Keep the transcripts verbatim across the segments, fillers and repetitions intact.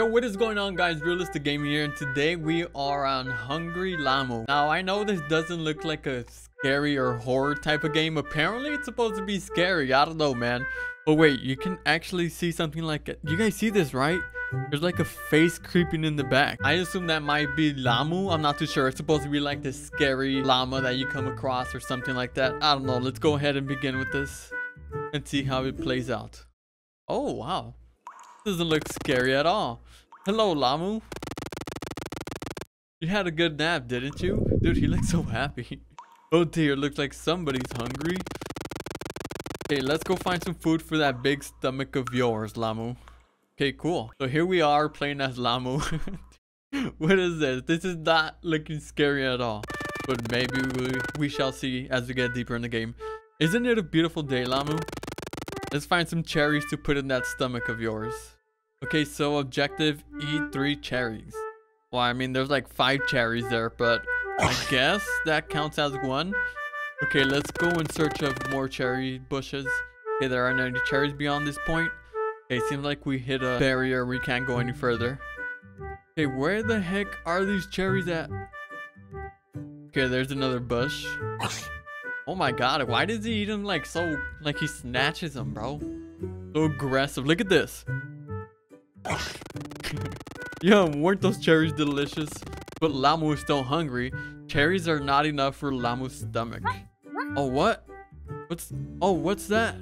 Yo, what is going on, guys? Realistic Gaming here, and today we are on Hungry Lamu. Now, I know this doesn't look like a scary or horror type of game. Apparently, it's supposed to be scary. I don't know, man. But wait, you can actually see something like it. You guys see this, right? There's like a face creeping in the back. I assume that might be Lamu. I'm not too sure. It's supposed to be like this scary llama that you come across or something like that. I don't know. Let's go ahead and begin with this and see how it plays out. Oh, wow. Doesn't look scary at all. Hello, Lamu. You had a good nap, didn't you? Dude, he looks so happy. Oh dear, looks like somebody's hungry. Okay, let's go find some food for that big stomach of yours, Lamu. Okay, cool. So here we are playing as Lamu. What is this? This is not looking scary at all. But maybe we, we shall see as we get deeper in the game. Isn't it a beautiful day, Lamu? Let's find some cherries to put in that stomach of yours. Okay, so objective, eat three cherries. Well, I mean, there's like five cherries there, but I guess that counts as one. Okay, let's go in search of more cherry bushes. Okay, there aren't any cherries beyond this point. Okay, seems like we hit a barrier. We can't go any further. Okay, where the heck are these cherries at? Okay, there's another bush. Oh my god, why does he eat them like so, like he snatches them, bro? So aggressive. Look at this. Yum, weren't those cherries delicious? But Lamu is still hungry. Cherries are not enough for Lamu's stomach. Oh, what? What's... Oh, what's that?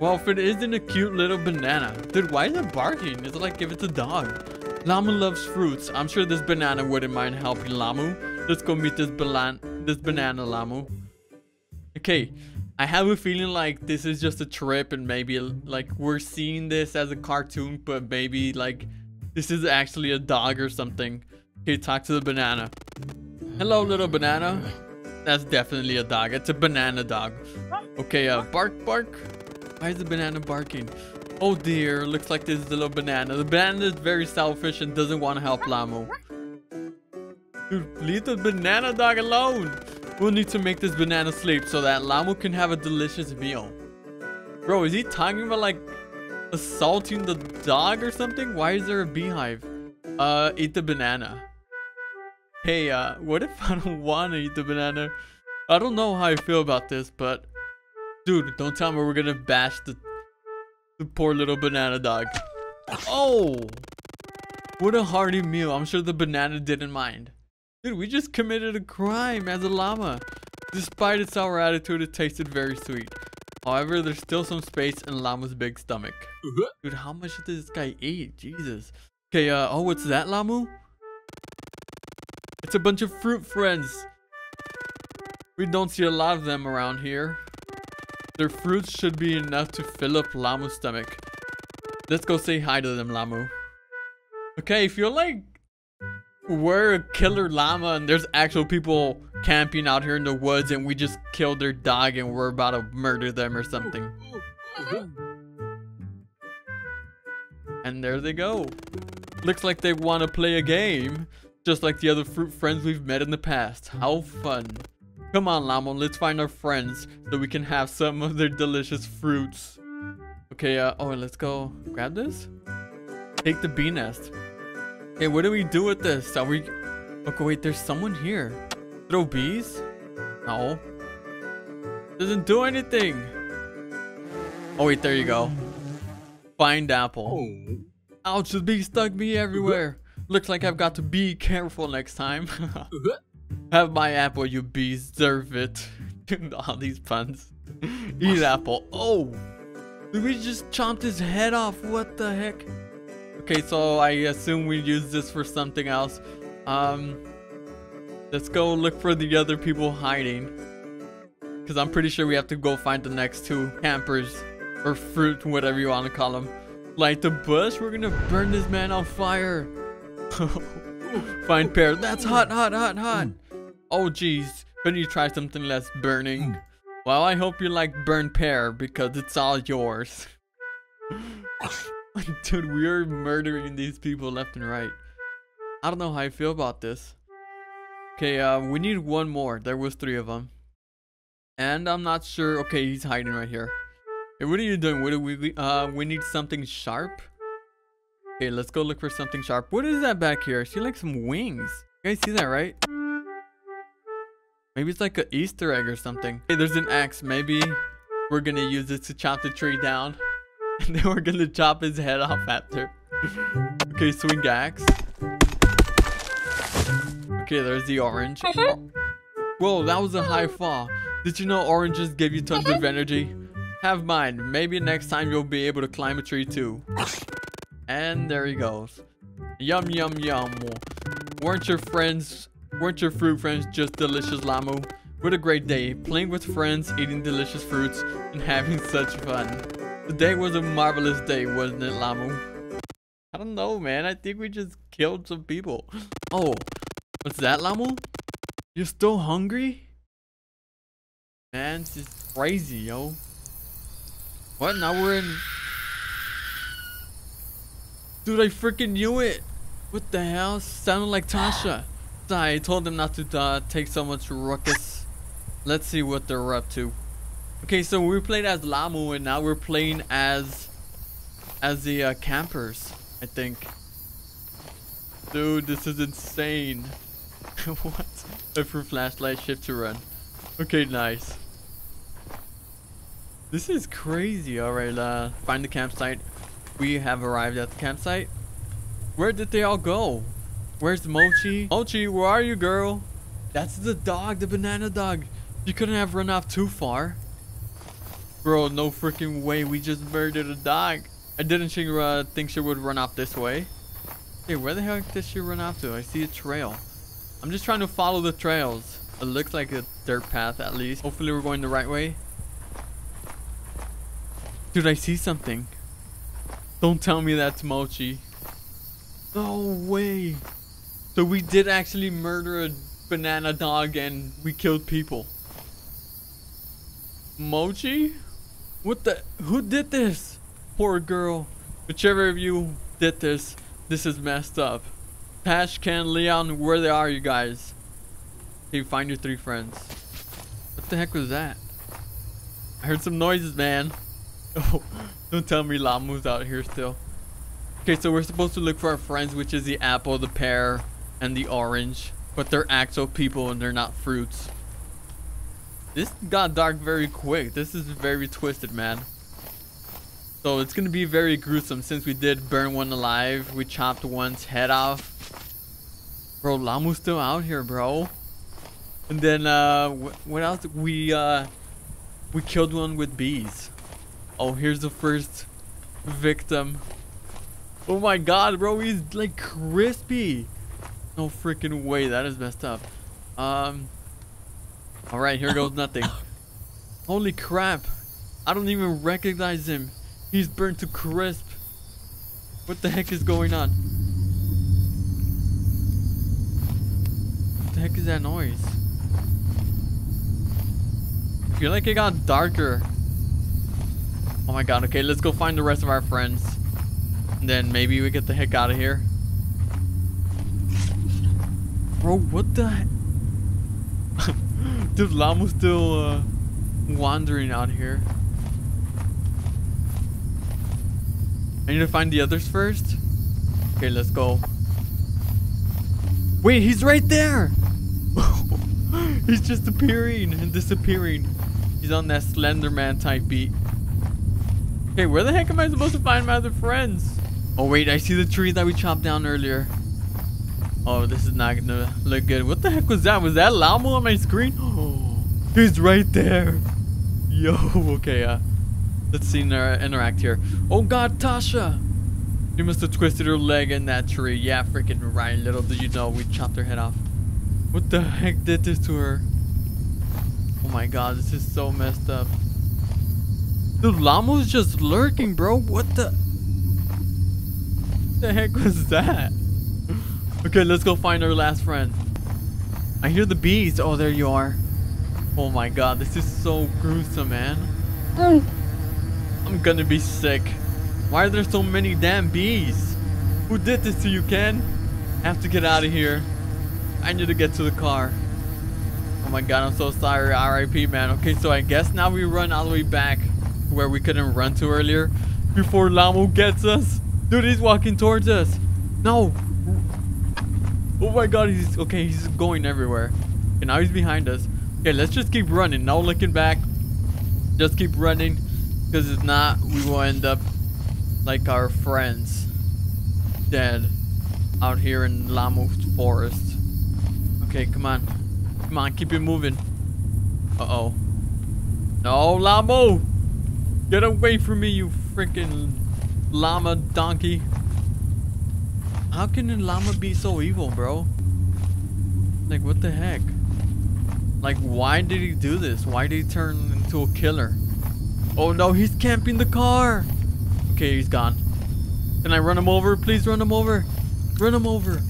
Well, if it isn't a cute little banana. Dude, why is it barking? It's like if it's a dog. Lamu loves fruits. I'm sure this banana wouldn't mind helping Lamu. Let's go meet this, balan this banana, Lamu. Okay. I have a feeling like this is just a trip and maybe like we're seeing this as a cartoon, but maybe like this is actually a dog or something. Okay, talk to the banana. Hello, little banana. That's definitely a dog. It's a banana dog. Okay, uh, bark, bark. Why is the banana barking? Oh dear, looks like this is a little banana. The banana is very selfish and doesn't want to help Lamu. Dude, leave the banana dog alone. We'll need to make this banana sleep so that Lamu can have a delicious meal. Bro, is he talking about like assaulting the dog or something? Why is there a beehive? Uh, eat the banana. Hey, uh, what if I don't want to eat the banana? I don't know how I feel about this, but... Dude, don't tell me we're gonna bash the, the poor little banana dog. Oh! What a hearty meal. I'm sure the banana didn't mind. Dude, we just committed a crime as a llama. Despite its sour attitude, it tasted very sweet. However, there's still some space in Lamu's big stomach. Dude, how much did this guy eat? Jesus. Okay, uh, oh, what's that, Lamu? It's a bunch of fruit friends. We don't see a lot of them around here. Their fruits should be enough to fill up Lamu's stomach. Let's go say hi to them, Lamu. Okay, if you're like... We're a killer llama and there's actual people camping out here in the woods and we just killed their dog and we're about to murder them or something. And there they go. Looks like they want to play a game. Just like the other fruit friends we've met in the past. How fun. Come on, Llama, let's find our friends so we can have some of their delicious fruits. Okay, uh, oh, let's go grab this. Take the bee nest. Hey, what do we do with this? Are we... Okay, wait, there's someone here. Throw bees? No. Doesn't do anything. Oh, wait, there you go. Find apple. Oh. Ouch, the bee stuck me everywhere. Looks like I've got to be careful next time. Have my apple, you bees. Deserve it. All these puns. Eat apple. Oh! Did we just chomped his head off? What the heck? Okay, so I assume we use this for something else. Um, let's go look for the other people hiding. Because I'm pretty sure we have to go find the next two campers. Or fruit, whatever you want to call them. Light the bush? We're going to burn this man on fire. Find pear. That's hot, hot, hot, hot. Oh, geez. Couldn't you try something less burning? Well, I hope you like burnt pear because it's all yours. Dude, we are murdering these people left and right. I don't know how I feel about this. Okay, uh, we need one more. There was three of them. And I'm not sure. Okay, he's hiding right here. Hey, what are you doing? What do we, uh, we need something sharp. Okay, let's go look for something sharp. What is that back here? I see like some wings. You guys see that, right? Maybe it's like an Easter egg or something. Hey, there's an axe. Maybe we're gonna use it to chop the tree down. And then we're gonna chop his head off after. Okay, swing axe. Okay, there's the orange. Oh. Whoa, that was a high fall. Did you know oranges give you tons of energy? Have mine. Maybe next time you'll be able to climb a tree too. And there he goes. Yum, yum, yum. Weren't your friends... Weren't your fruit friends just delicious, Lamu? What a great day, playing with friends, eating delicious fruits, and having such fun. Today was a marvelous day, wasn't it, Lamu? I don't know, man. I think we just killed some people. Oh, what's that, Lamu? You're still hungry? Man, this is crazy, yo. What? Now we're in... Dude, I freaking knew it. What the hell? Sounded like Tasha. I told them not to uh, take so much ruckus. Let's see what they're up to. Okay, so we played as Lamu and now we're playing as as the uh, campers, I think. Dude, this is insane. What? Look for flashlight, shift to run. Okay, nice. This is crazy. All right, uh, find the campsite. We have arrived at the campsite. Where did they all go? Where's Mochi? Mochi, where are you, girl? That's the dog, the banana dog. You couldn't have run off too far. Bro, no freaking way. We just murdered a dog. I didn't she, uh, think she would run off this way. Hey, where the heck did she run off to? I see a trail. I'm just trying to follow the trails. It looks like a dirt path at least. Hopefully we're going the right way. Dude, I see something. Don't tell me that's Mochi. No way. So we did actually murder a banana dog and we killed people. Mochi? What the? Who did this? Poor girl. Whichever of you did this, this is messed up. Tash, Ken, Leon, where they are you guys? Hey, find your three friends. What the heck was that? I heard some noises, man. Oh, don't tell me Lamu's out here still. Okay, so we're supposed to look for our friends, which is the apple, the pear, and the orange, but they're actual people and they're not fruits. This got dark very quick. This is very twisted, man. So it's gonna be very gruesome since we did burn one alive. We chopped one's head off. Bro, Lamu's still out here, bro. And then uh wh what else? We uh we killed one with bees. Oh, here's the first victim. Oh my god, bro, he's like crispy. No freaking way, that is messed up. Um, all right, here goes nothing. Holy crap. I don't even recognize him. He's burnt to crisp. What the heck is going on? What the heck is that noise? I feel like it got darker. Oh my god, okay, let's go find the rest of our friends. And then maybe we get the heck out of here. Bro, what the? Dude, Lamu's still uh, wandering out here. I need to find the others first. Okay, let's go. Wait, he's right there. He's just appearing and disappearing. He's on that Slender Man type beat. Okay, where the heck am I supposed to find my other friends? Oh wait, I see the tree that we chopped down earlier. Oh, this is not gonna look good. What the heck was that? Was that Lamu on my screen? Oh, he's right there. Yo, okay, uh, let's see her interact here. Oh god, Tasha! She must have twisted her leg in that tree. Yeah, freaking right. Little did you know, we chopped her head off. What the heck did this to her? Oh my god, this is so messed up. Dude, Lamu's just lurking, bro. What the? What the heck was that? Okay, let's go find our last friend. I hear the bees. Oh, there you are. Oh my god, this is so gruesome, man. Mm. I'm gonna be sick. Why are there so many damn bees? Who did this to you, Ken? I have to get out of here. I need to get to the car. Oh my god, I'm so sorry. R I P, man. Okay, so I guess now we run all the way back where we couldn't run to earlier before Lamu gets us. Dude, he's walking towards us. No. Oh my god, he's okay. He's going everywhere. And now he's behind us. Okay, let's just keep running. No looking back. Just keep running. Because if not, we will end up like our friends. Dead. Out here in Lamu Forest. Okay, come on. Come on, keep it moving. Uh-oh. No, Lamu! Get away from me, you freaking llama donkey. How can a llama be so evil, bro? Like, what the heck? Like, why did he do this? Why did he turn into a killer? Oh no, he's camping the car! Okay, he's gone. Can I run him over? Please run him over! Run him over!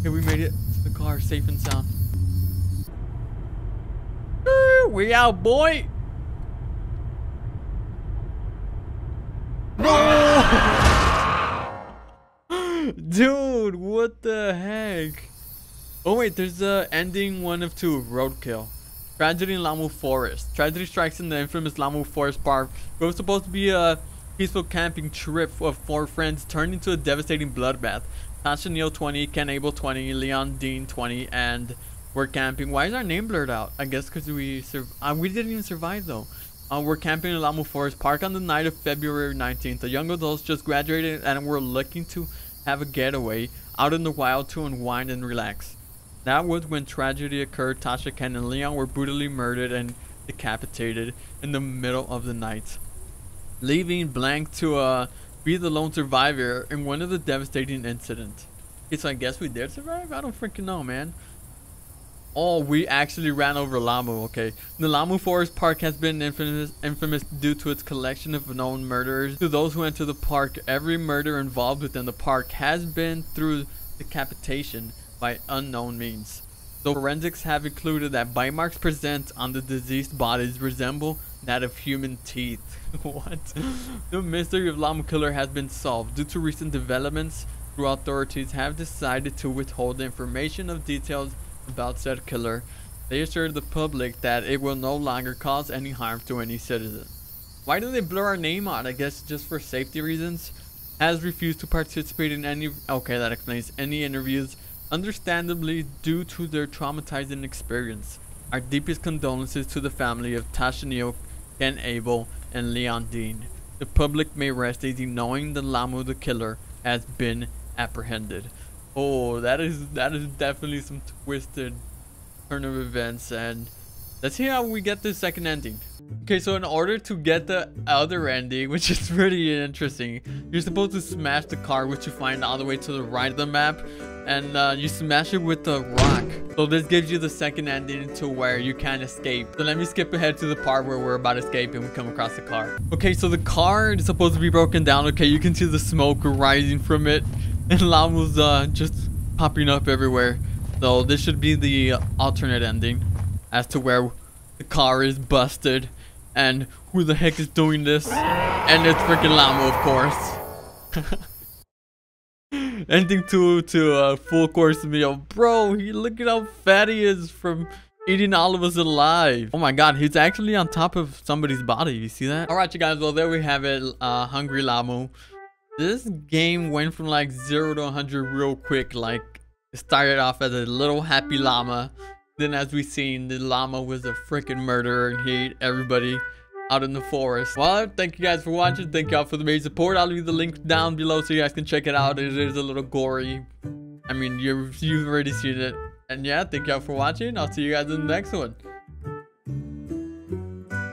Okay, we made it to the car, safe and sound. We out, boy! Dude, what the heck? Oh wait, there's a ending one of two, roadkill. Tragedy in Lamu Forest. Tragedy strikes in the infamous Lamu Forest Park. It was supposed to be a peaceful camping trip of four friends turned into a devastating bloodbath. Tasha Neil twenty, Ken Abel twenty, Leon Dean twenty, and we're camping. Why is our name blurred out? I guess because we sur uh, we didn't even survive though. Uh, we're camping in Lamu Forest Park on the night of February nineteenth. The young adults just graduated and we're looking to have a getaway out in the wild to unwind and relax. That was when tragedy occurred. Tasha, Ken, and Leon were brutally murdered and decapitated in the middle of the night, leaving Blank to uh, be the lone survivor in one of the devastating incidents. Okay, so I guess we did survive? I don't freaking know, man. Oh, we actually ran over Lamu, okay. The Lamu Forest Park has been infamous, infamous due to its collection of known murderers. To those who enter the park, every murder involved within the park has been through decapitation by unknown means. The forensics have included that bite marks present on the deceased bodies resemble that of human teeth. What? The mystery of Lamu Killer has been solved due to recent developments. Through authorities have decided to withhold information of details about said killer. They assured the public that it will no longer cause any harm to any citizen. Why do they blur our name out? I guess just for safety reasons. Has refused to participate in any, okay, that explains any interviews, understandably due to their traumatizing experience. Our deepest condolences to the family of Tasha Neil, Ken Abel, and Leon Dean. The public may rest easy knowing the Lamu the killer has been apprehended. Oh, that is that is definitely some twisted turn of events, and let's see how we get this second ending. Okay, so in order to get the other ending, which is pretty interesting, you're supposed to smash the car, which you find all the way to the right of the map, and uh, you smash it with the rock. So this gives you the second ending to where you can escape. So let me skip ahead to the part where we're about to escape and we come across the car. Okay, so the car is supposed to be broken down. Okay, you can see the smoke rising from it. And Lamu's uh, just popping up everywhere. So this should be the alternate ending as to where the car is busted and who the heck is doing this. And it's freaking Lamu, of course. Ending two to a full course meal. Bro, he, look at how fat he is from eating all of us alive. Oh my god, he's actually on top of somebody's body. You see that? Alright, you guys. Well, there we have it. Uh, Hungry Lamu. This game went from like zero to one hundred real quick. Like, it started off as a little happy llama. Then as we seen, the llama was a freaking murderer and he ate everybody out in the forest. Well, thank you guys for watching. Thank y'all for the amazing support. I'll leave the link down below so you guys can check it out. It is a little gory. I mean, you've, you've already seen it. And yeah, thank y'all for watching. I'll see you guys in the next one.